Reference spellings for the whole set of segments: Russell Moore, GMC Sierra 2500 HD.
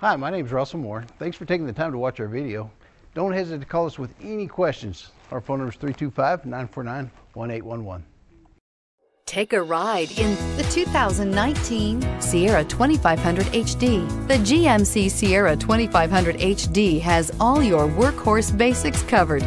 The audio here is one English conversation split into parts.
Hi, my name is Russell Moore. Thanks for taking the time to watch our video. Don't hesitate to call us with any questions. Our phone number is 325-949-1811. Take a ride in the 2019 Sierra 2500 HD. The GMC Sierra 2500 HD has all your workhorse basics covered.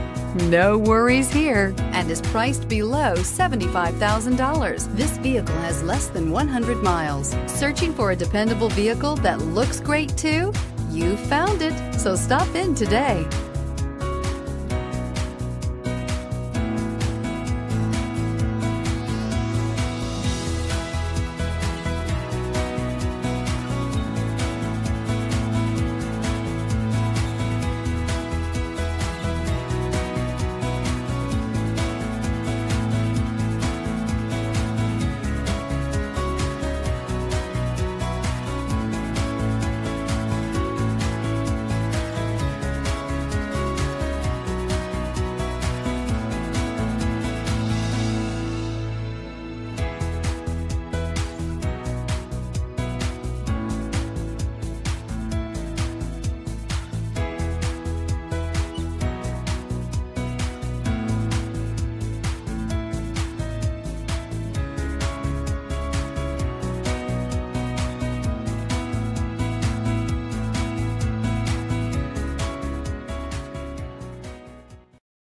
No worries here, and is priced below $75,000. This vehicle has less than 100 miles. Searching for a dependable vehicle that looks great too? You found it, so stop in today.